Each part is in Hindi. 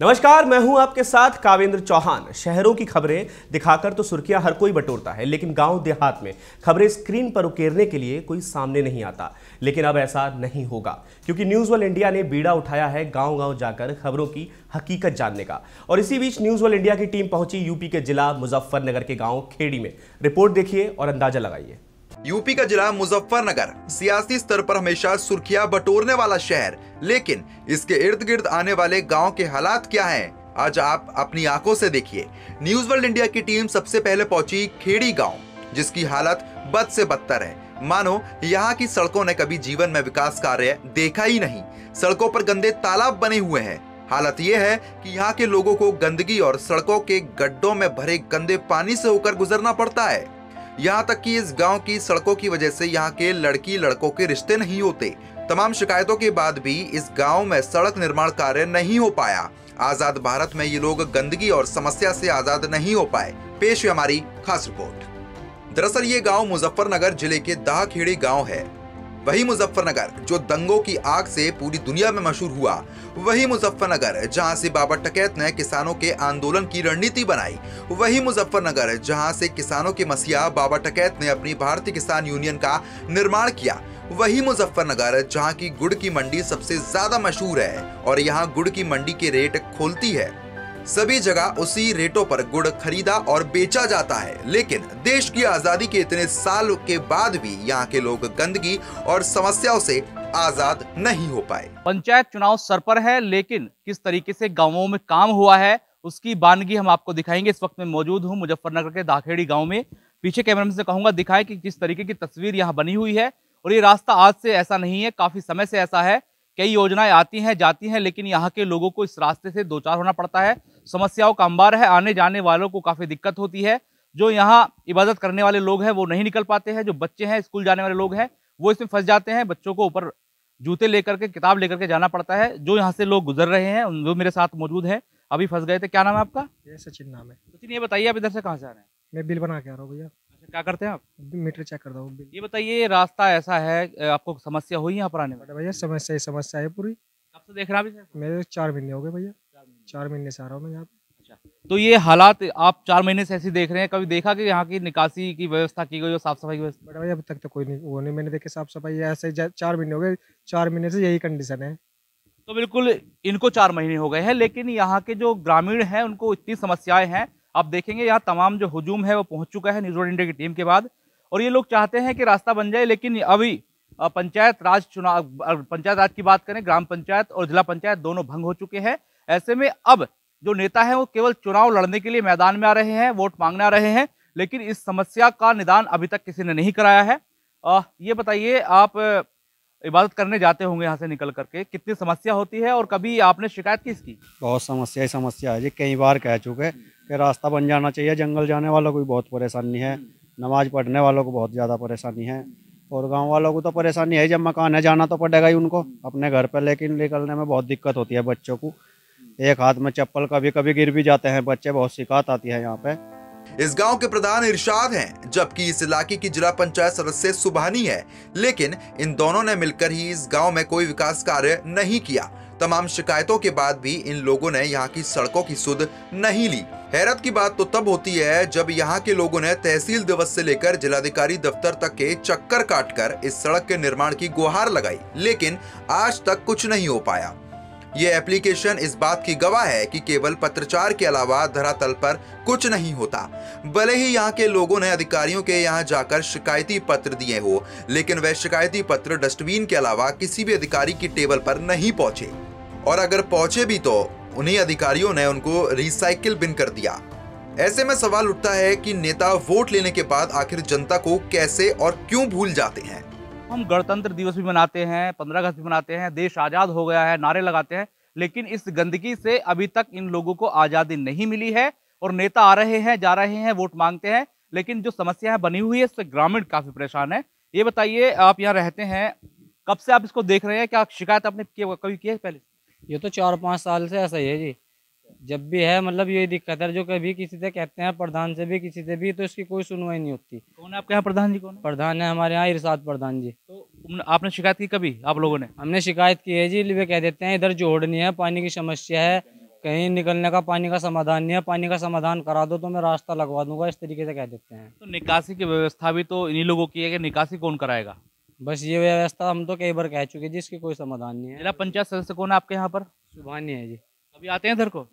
नमस्कार, मैं हूं आपके साथ कावेंद्र चौहान। शहरों की खबरें दिखाकर तो सुर्खियां हर कोई बटोरता है, लेकिन गांव देहात में खबरें स्क्रीन पर उकेरने के लिए कोई सामने नहीं आता। लेकिन अब ऐसा नहीं होगा, क्योंकि न्यूज़ वर्ल्ड इंडिया ने बीड़ा उठाया है गांव-गांव जाकर खबरों की हकीकत जानने का। और इसी बीच न्यूज़ वर्ल्ड इंडिया की टीम पहुंची यूपी के जिला मुजफ्फरनगर के गाँव खेड़ी में। रिपोर्ट देखिए और अंदाजा लगाइए। यूपी का जिला मुजफ्फरनगर सियासी स्तर पर हमेशा सुर्खियां बटोरने वाला शहर, लेकिन इसके इर्द गिर्द आने वाले गांव के हालात क्या हैं? आज आप अपनी आंखों से देखिए। न्यूज़ वर्ल्ड इंडिया की टीम सबसे पहले पहुंची खेड़ी गांव, जिसकी हालत बद से बदतर है। मानो यहां की सड़कों ने कभी जीवन में विकास कार्य देखा ही नहीं। सड़कों पर गंदे तालाब बने हुए हैं। हालत ये है कि यहाँ के लोगों को गंदगी और सड़कों के गड्ढों में भरे गंदे पानी से होकर गुजरना पड़ता है। यहाँ तक कि इस गांव की सड़कों की वजह से यहाँ के लड़की लड़कों के रिश्ते नहीं होते। तमाम शिकायतों के बाद भी इस गांव में सड़क निर्माण कार्य नहीं हो पाया। आजाद भारत में ये लोग गंदगी और समस्या से आजाद नहीं हो पाए। पेश है हमारी खास रिपोर्ट। दरअसल ये गांव मुजफ्फरनगर जिले के दाहखेड़ी गांव है। वही मुजफ्फरनगर जो दंगों की आग से पूरी दुनिया में मशहूर हुआ, वही मुजफ्फरनगर जहां से बाबा टिकैत ने किसानों के आंदोलन की रणनीति बनाई, वही मुजफ्फरनगर जहां से किसानों के मसीहा बाबा टिकैत ने अपनी भारतीय किसान यूनियन का निर्माण किया, वही मुजफ्फरनगर जहां की गुड़ की मंडी सबसे ज्यादा मशहूर है और यहाँ गुड़ की मंडी के रेट खोलती है। सभी जगह उसी रेटों पर गुड़ खरीदा और बेचा जाता है, लेकिन देश की आजादी के इतने साल के बाद भी यहाँ के लोग गंदगी और समस्याओं से आजाद नहीं हो पाए। पंचायत चुनाव सर पर है, लेकिन किस तरीके से गांवों में काम हुआ है उसकी बानगी हम आपको दिखाएंगे। इस वक्त मैं मौजूद हूँ मुजफ्फरनगर के दाखेड़ी गाँव में। पीछे कैमरामैन से कहूंगा दिखाए कि किस तरीके की तस्वीर यहाँ बनी हुई है। और ये रास्ता आज से ऐसा नहीं है, काफी समय से ऐसा है। कई योजनाएं आती हैं जाती हैं, लेकिन यहाँ के लोगों को इस रास्ते से दो चार होना पड़ता है। समस्याओं का अंबार है। आने जाने वालों को काफ़ी दिक्कत होती है। जो यहाँ इबादत करने वाले लोग हैं वो नहीं निकल पाते हैं। जो बच्चे हैं, स्कूल जाने वाले लोग हैं, वो इसमें फंस जाते हैं। बच्चों को ऊपर जूते लेकर के, किताब लेकर के जाना पड़ता है। जो यहाँ से लोग गुजर रहे हैं, उन जो मेरे साथ मौजूद हैं, अभी फंस गए थे। क्या नाम है आपका? सचिन नाम है। सचिन, ये बताइए आप इधर से कहाँ से आ रहे हैं? मैं बिल बना के आ रहा हूँ भैया। क्या करते हैं आप? मीटर चेक करता हूँ। ये बताइए, रास्ता ऐसा है, आपको समस्या हुई यहाँ पर आने में? भैया समस्या है पूरी। कब से देख रहा है? मेरे 4 महीने हो गए भैया। 4 महीने से आ रहा हूँ मैं यहाँ पे। अच्छा, तो ये हालात आप 4 महीने से ऐसे देख रहे हैं। कभी देखा कि यहाँ की निकासी की व्यवस्था की गई हो, साफ सफाई की व्यवस्था? बड़ा भैया अभी तक तो कोई नहीं, वो नहीं मैंने देखे साफ सफाई। ऐसे 4 महीने हो गए, 4 महीने से यही कंडीशन है। तो बिल्कुल इनको 4 महीने हो गए हैं, लेकिन यहाँ के जो ग्रामीण हैं उनको इतनी समस्याएं हैं। आप देखेंगे यहाँ तमाम जो हुजूम है वो पहुँच चुका है न्यूज़ वर्ल्ड इंडिया की टीम के बाद। और ये लोग चाहते हैं कि रास्ता बन जाए, लेकिन अभी पंचायत राज चुनाव, पंचायत राज की बात करें, ग्राम पंचायत और जिला पंचायत दोनों भंग हो चुके हैं। ऐसे में अब जो नेता हैं वो केवल चुनाव लड़ने के लिए मैदान में आ रहे हैं, वोट मांगने आ रहे हैं, लेकिन इस समस्या का निदान अभी तक किसी ने नहीं कराया है। ये बताइए, आप इबादत करने जाते होंगे यहाँ से निकल करके, कितनी समस्या होती है और कभी आपने शिकायत किसकी? बहुत समस्या ही समस्या है जी। कई बार कह चुके कि रास्ता बन जाना चाहिए। जंगल जाने वालों को भी बहुत परेशानी है, नमाज पढ़ने वालों को बहुत ज़्यादा परेशानी है, और गांव वालों को तो परेशानी है। जब मकान है जाना तो पड़ेगा ही उनको अपने घर पर, लेकिन निकलने में बहुत दिक्कत होती है। बच्चों को एक हाथ में चप्पल, कभी कभी गिर भी जाते हैं बच्चे, बहुत शिकायत आती है यहाँ पे। इस गांव के प्रधान इरशाद हैं, जबकि इस इलाके की जिला पंचायत सदस्य सुभानी है, लेकिन इन दोनों ने मिलकर ही इस गांव में कोई विकास कार्य नहीं किया। तमाम शिकायतों के बाद भी इन लोगों ने यहाँ की सड़कों की सुध नहीं ली। हैरत की बात तो तब होती है जब यहाँ के लोगों ने तहसील दिवस से लेकर जिलाधिकारी दफ्तर तक के चक्कर काटकर इस सड़क के निर्माण की गुहार लगाई, लेकिन आज तक कुछ नहीं हो पाया। ये एप्लीकेशन इस बात की गवाह है कि केवल पत्रचार के अलावा धरातल पर कुछ नहीं होता। भले ही यहाँ के लोगों ने अधिकारियों के यहाँ जाकर शिकायती पत्र दिए हो, लेकिन वह शिकायती पत्र डस्टबिन के अलावा किसी भी अधिकारी की टेबल पर नहीं पहुँचे, और अगर पहुँचे भी तो उन्हीं अधिकारियों ने उनको रिसाइकिल बिन कर दिया। ऐसे में सवाल उठता है कि नेता वोट लेने के बाद आखिर जनता को कैसे और क्यों भूल जाते हैं। हम गणतंत्र दिवस भी मनाते हैं, 15 अगस्त भी मनाते हैं, देश आज़ाद हो गया है नारे लगाते हैं, लेकिन इस गंदगी से अभी तक इन लोगों को आज़ादी नहीं मिली है। और नेता आ रहे हैं, जा रहे हैं, वोट मांगते हैं, लेकिन जो समस्या है बनी हुई है उससे ग्रामीण काफ़ी परेशान है। ये बताइए, आप यहाँ रहते हैं, कब से आप इसको देख रहे हैं? क्या शिकायत आपने कभी की है पहले? ये तो 4-5 साल से ऐसा ही है जी। जब भी है मतलब यही दिक्कत है। जो कभी किसी से कहते हैं, प्रधान से भी, किसी से भी, तो इसकी कोई सुनवाई नहीं होती। कौन है आपके यहाँ प्रधान जी? कौन है? प्रधान है हमारे यहाँ इरशाद प्रधान जी। तो आपने शिकायत की कभी? आप लोगों ने? हमने शिकायत की है जी, वे कह देते हैं इधर जोड़नी है, पानी की समस्या है, कहीं निकलने का पानी का समाधान नहीं है, पानी का समाधान करा दो तो मैं रास्ता लगवा दूंगा, इस तरीके से कह देते हैं। तो निकासी की व्यवस्था भी तो इन्हीं लोगों की है कि निकासी कौन कराएगा? बस ये व्यवस्था हम तो कई बार कह चुके जी, इसकी कोई समाधान नहीं है। जिला पंचायत सदस्य कौन है आपके यहाँ पर? सुभानी है जी। कभी आते हैं इधर को?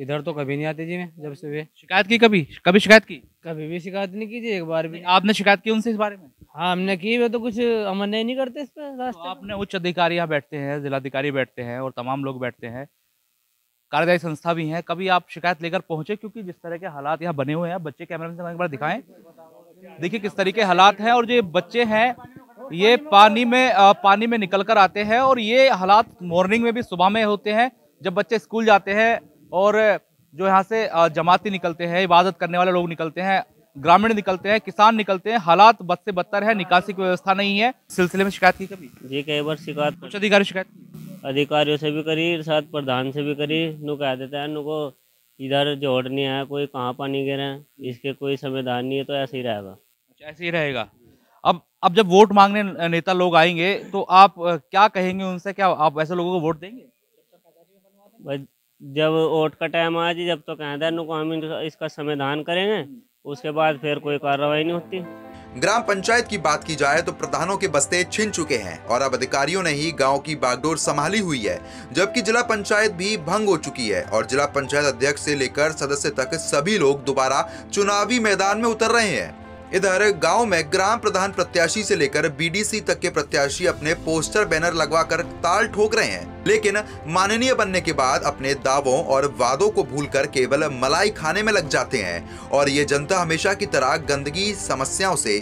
इधर तो कभी नहीं आते जी। मैं जब से वे शिकायत की, कभी शिकायत की? कभी भी शिकायत नहीं की जी, एक बार भी। आपने शिकायत की उनसे इस बारे में? हाँ हमने की, वे तो कुछ अमल नहीं करते इस पर। तो आपने उच्च अधिकारी यहाँ बैठते हैं, जिलाधिकारी बैठते हैं और तमाम लोग बैठते हैं, कार्यदायी संस्था भी है, कभी आप शिकायत लेकर पहुंचे? क्योंकि जिस तरह के हालात यहाँ बने हुए हैं, बच्चे कैमरा में एक बार दिखाएं, देखिए किस तरीके हालात हैं। और ये बच्चे हैं ये पानी में निकल कर आते हैं, और ये हालात मॉर्निंग में भी सुबह में होते हैं जब बच्चे स्कूल जाते हैं, और जो यहाँ से जमाती निकलते हैं, इबादत करने वाले लोग निकलते हैं, ग्रामीण निकलते हैं, किसान निकलते हैं। हालात बद से बदतर है, निकासी की व्यवस्था नहीं है। सिलसिले में शिकायत की कभी? जी कई बार शिकायत, कुछ अधिकारी शिकायत अधिकारियों से भी करी, इरशाद प्रधान से भी करी, नु कह देते हैं नुको इधर जोड़ नहीं आया, कोई कहाँ पानी गिर रहा है, इसके कोई समाधान नहीं है, तो ऐसे ही रहेगा। अच्छा ऐसे ही रहेगा। अब जब वोट मांगने नेता लोग आएंगे तो आप क्या कहेंगे उनसे? क्या आप ऐसे लोगों को वोट देंगे? जब वोट का टाइम आ जाए जब तो कहते हैं नुको हम इसका समाधान करेंगे, उसके बाद फिर कोई कार्रवाई नहीं होती। ग्राम पंचायत की बात की जाए तो प्रधानों के बस्ते छिन चुके हैं और अब अधिकारियों ने ही गांव की बागडोर संभाली हुई है, जबकि जिला पंचायत भी भंग हो चुकी है और जिला पंचायत अध्यक्ष से लेकर सदस्य तक सभी लोग दोबारा चुनावी मैदान में उतर रहे हैं। इधर गांव में ग्राम प्रधान प्रत्याशी से लेकर बीडीसी तक के प्रत्याशी अपने पोस्टर बैनर लगवाकर ताल ठोक रहे हैं, लेकिन माननीय बनने के बाद अपने दावों और वादों को भूलकर केवल मलाई खाने में लग जाते हैं, और ये जनता हमेशा की तरह गंदगी समस्याओं से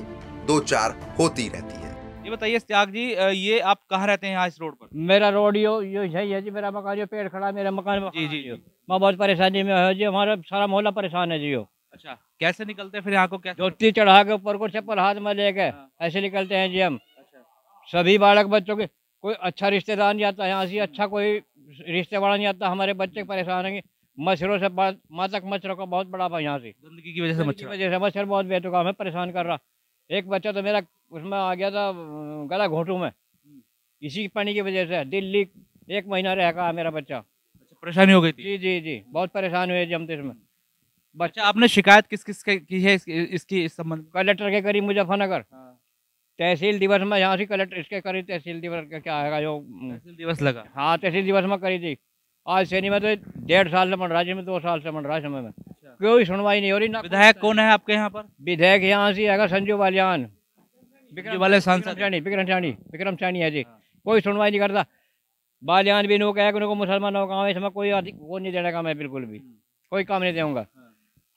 दो चार होती रहती है। ये बताइए त्याग जी, ये आप कहाँ रहते हैं? यहाँ इस रोड पर मेरा रोड यो यही है जी, मेरा मकान यो पेड़ खड़ा, मेरा मकान जी जी जी। मैं बहुत परेशानी में है जी, हमारा सारा मोहल्ला परेशान है जी। अच्छा कैसे निकलते हैं फिर यहाँ को? क्या धोती चढ़ा के ऊपर को चप्पल हाथ में लेके ऐसे निकलते हैं जी हम। अच्छा। सभी बालक बच्चों के कोई अच्छा रिश्तेदार नहीं आता यहाँ से, अच्छा कोई रिश्तेदार नहीं आता, हमारे बच्चे परेशान हैं मच्छरों से। मातक मच्छरों का बहुत बड़ा भाई यहाँ से गंदगी की वजह से मच्छर बहुत बेतुका हमें परेशान कर रहा। एक बच्चा तो मेरा उसमें आ गया था गला घोटू में, इसी पानी की वजह से दिल्ली 1 महीना रहेगा मेरा बच्चा। परेशानी हो गई जी जी जी, बहुत परेशान हुए जी हम तो इसमें। बच्चा आपने शिकायत किस किस की है इसकी संबंध? कलेक्टर के करीब मुजफ्फरनगर, तहसील दिवस में यहाँ से कलेक्टर इसके करीब तहसील दिवस का क्या है जो तहसील दिवस लगा। हाँ तहसील दिवस में करी थी। आज श्रेणी में तो 1.5 साल से बन रहा है, जिसमें 2 साल से बन रहा है समय में। अच्छा। कोई सुनवाई नहीं हो रही ना। विधायक कौन है आपके यहाँ पर? विधायक यहाँ से आएगा संजीव बालियान, विक्रम चाणी है जी। कोई सुनवाई नहीं करता, बालियान भी नो कहेगा मुसलमानों का इसमें कोई वो नहीं देने का, मैं बिल्कुल भी कोई काम नहीं दूंगा।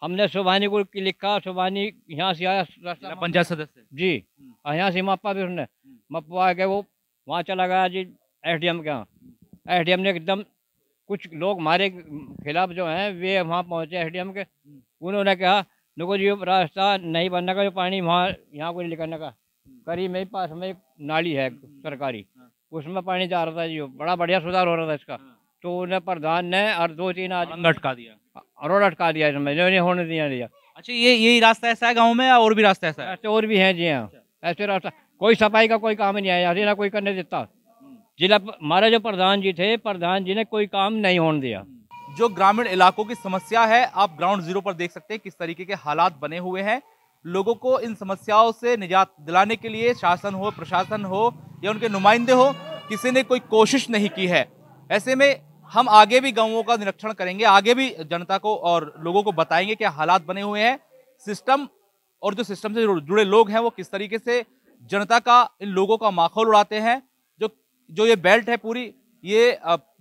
हमने सुभानी को लिखा, सुभानी यहाँ से आया पंचायत सदस्य जी, यहाँ से मापा भी उसने मापा आके वो वहाँ चला गया जी एसडीएम के यहाँ। एसडीएम ने एकदम कुछ लोग हमारे खिलाफ जो हैं वे वहाँ पहुँचे एसडीएम के, उन्होंने कहा देखो जी रास्ता नहीं बनने का, जो पानी वहाँ यहाँ को निकलने का, करीब मेरे पास में एक नाली है सरकारी, उसमें पानी जा रहा था जी, बड़ा बढ़िया सुधार हो रहा था इसका, तो उन्हें प्रधान ने और 2-3 आदमी अटका दिया इसमें, नहीं होने दिया। अच्छा ये रास्ता ऐसा है गांव में, और भी रास्ता ऐसा है? और भी है जी यहाँ ऐसे रास्ता। कोई सफाई का कोई काम नहीं है यहाँ से, ना कोई करने देता। जिला हमारे जो प्रधान जी थे, प्रधान जी ने कोई काम नहीं होने दिया। जो ग्रामीण इलाकों की समस्या है आप ग्राउंड 0 पर देख सकते हैं किस तरीके के हालात बने हुए हैं। लोगों को इन समस्याओं से निजात दिलाने के लिए शासन हो, प्रशासन हो या उनके नुमाइंदे हो, किसी ने कोई कोशिश नहीं की है। ऐसे में हम आगे भी गांवों का निरीक्षण करेंगे, आगे भी जनता को और लोगों को बताएंगे कि हालात बने हुए हैं, सिस्टम और जो सिस्टम से जुड़े लोग हैं वो किस तरीके से जनता का, इन लोगों का माखौल उड़ाते हैं। जो ये बेल्ट है पूरी, ये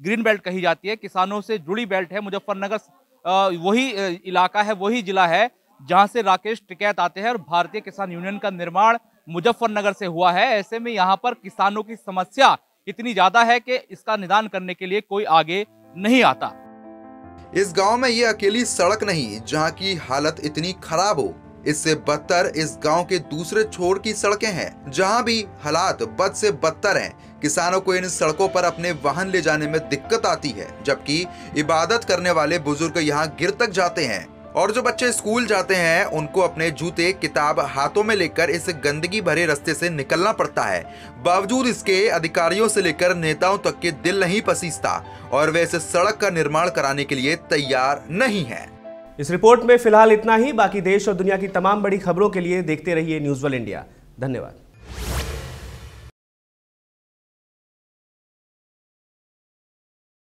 ग्रीन बेल्ट कही जाती है, किसानों से जुड़ी बेल्ट है। मुजफ्फरनगर वही इलाका है, वही जिला है जहाँ से राकेश टिकैत आते हैं और भारतीय किसान यूनियन का निर्माण मुजफ्फरनगर से हुआ है। ऐसे में यहाँ पर किसानों की समस्या इतनी ज्यादा है कि इसका निदान करने के लिए कोई आगे नहीं आता। इस गांव में ये अकेली सड़क नहीं जहां की हालत इतनी खराब हो, इससे बदतर इस गांव के दूसरे छोर की सड़कें हैं जहां भी हालात बद से बदतर हैं। किसानों को इन सड़कों पर अपने वाहन ले जाने में दिक्कत आती है, जबकि इबादत करने वाले बुजुर्ग यहाँ गिर तक जाते हैं और जो बच्चे स्कूल जाते हैं उनको अपने जूते किताब हाथों में लेकर इस गंदगी भरे रास्ते से निकलना पड़ता है। बावजूद इसके अधिकारियों से लेकर नेताओं तक के दिल नहीं पसीजता और वे इस सड़क का निर्माण कराने के लिए तैयार नहीं है। इस रिपोर्ट में फिलहाल इतना ही। बाकी देश और दुनिया की तमाम बड़ी खबरों के लिए देखते रहिए न्यूज़ वर्ल्ड इंडिया। धन्यवाद।